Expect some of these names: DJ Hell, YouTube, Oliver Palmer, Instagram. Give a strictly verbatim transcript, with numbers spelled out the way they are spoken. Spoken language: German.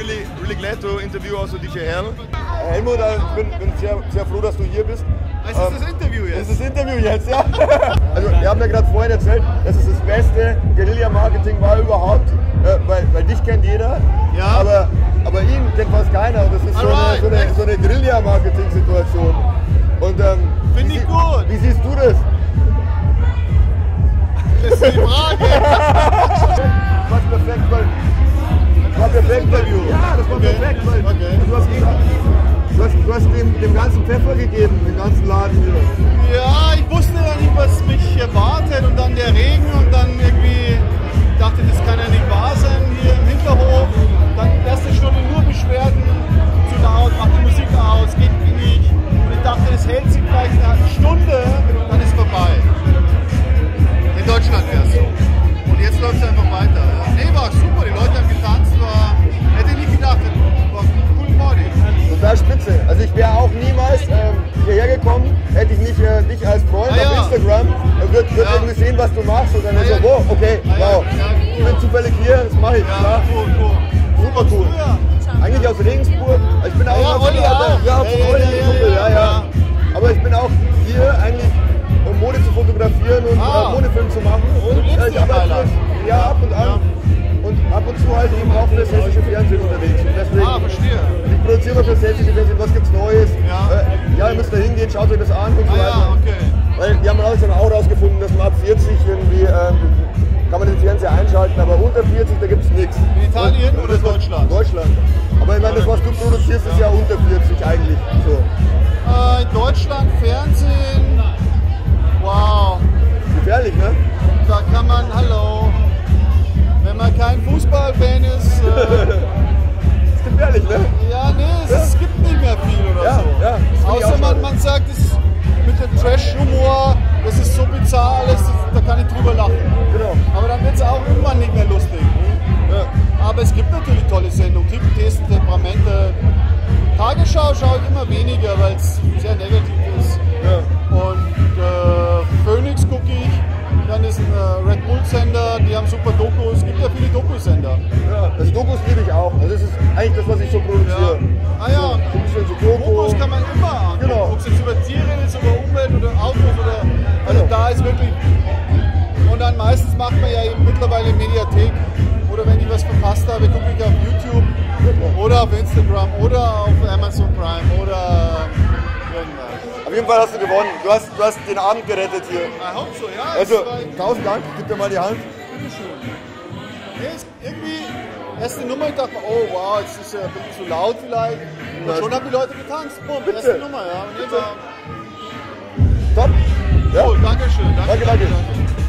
really, really glad to interview also D J Hell. Helmut, ich bin, bin sehr, sehr froh, dass du hier bist. Es ist ähm, das Interview jetzt. Es ist das Interview jetzt, ja. Also wir haben ja gerade vorhin erzählt, dass es das beste Guerilla-Marketing war überhaupt, äh, weil, weil dich kennt jeder, ja. aber, aber ihn kennt fast keiner. Und das ist so eine, so eine, so eine Guerilla-Marketing-Situation. Und ähm, finde ich gut. Wie siehst du das? Das ist die Frage. Was perfekt, weil das war perfekt, Interview. Ja, das war okay. perfekt, weil okay. du hast Du hast, du hast dem, dem ganzen Pfeffer gegeben, dem ganzen Laden hier. Ja, ich wusste ja nicht, was mich erwartet, und dann der Regen, und dann irgendwie dachte, das kann ja nicht wahr sein hier im Hinterhof. Dann die erste Stunde nur Beschwerden, zu laut, macht die Musik aus, geht nicht. Und ich dachte, das hält sich gleich eine halbe Stunde, und dann ist vorbei. In Deutschland wäre es so. Und jetzt läuft es einfach weiter. Nee, war super, die Leute haben getanzt, war, hätte ich nicht gedacht, war cool Party. Total spitze. Also ich wäre auch niemals ähm, hierher gekommen, hätte ich nicht äh, dich als Freund ah, auf ja. Instagram, äh, würde würd ja. irgendwie sehen, was du machst, und dann ah, ja. so, wow, okay, ah, wow, ja. Ja, ich bin zufällig hier, das mache ich, ja, cool, cool. Super cool. Eigentlich aus Regensburg, ich bin auch, ja, aus Olli, auch. Ja, hey, Olli, hey, Kumpel, ja, ja, ja, aber ich bin auch hier eigentlich, um Mode zu fotografieren und ah. äh, Modefilm zu machen, und, und äh, ich arbeite ja ab und an. Ja. Und ab und zu halt eben auch für das hessische Fernsehen unterwegs. Und deswegen, ah, verstehe. Ich produziere für das hessische Fernsehen, was gibt's Neues? Ja, äh, ja, ihr müsst da hingehen, schaut euch das an und so weiter. Ah, ja, okay. Weil die haben dann auch rausgefunden, dass man ab vierzig irgendwie, ähm, kann man den Fernseher einschalten, aber unter vierzig, da gibt's nichts. In Italien und, oder in Deutschland? Deutschland. Aber ich meine, das, was du produzierst, ist ja unter vierzig eigentlich. So. Äh, in Deutschland Fernsehen, wow. Gefährlich, ne? Da kann man, hallo. Wenn man kein Fußballfan ist. Äh, ist gefährlich, ne? Ja, ne, es, ja. es gibt nicht mehr viel oder ja, so. Ja, außer man, man sagt, es mit dem Trash-Humor, das ist so bizarr alles, da kann ich drüber lachen. Genau. Aber dann wird es auch irgendwann nicht mehr lustig. Ja. Aber es gibt natürlich tolle Sendungen, Typen, Testen, Temperamente. Tagesschau schaue ich immer weniger, weil es sehr negativ ist. Ja. Und äh, Phoenix gucke ich. Dann ist ein äh, Red Bull-Sender, die haben super Dokus, es gibt ja viele Doku-Sender. Ja, das Dokus liebe ich auch, also das ist eigentlich das, was ich so produziere. Ja. Ah ja, so, ein bisschen so Doku. Dokus kann man immer an, genau. Ob es jetzt über Tiere ist, über Umwelt oder Autos oder, also genau. da ist wirklich, und dann meistens macht man ja eben mittlerweile Mediathek, oder wenn ich was verpasst habe, gucke ich auf YouTube, genau. oder auf Instagram, oder auf Amazon Prime, oder irgendwas. Auf jeden Fall hast du gewonnen. Du hast, du hast den Abend gerettet hier. I hope so, ja. Also, tausend Dank. Gib dir mal die Hand. Bitteschön. Nee, ist irgendwie, erste Nummer, ich dachte, oh wow, jetzt ist es ja ein bisschen zu laut vielleicht. Und schon haben die Leute getanzt. Boom, bitte. Erste Nummer, ja. Und jetzt, Top. Ja. Cool, danke schön. Danke, danke. danke. danke.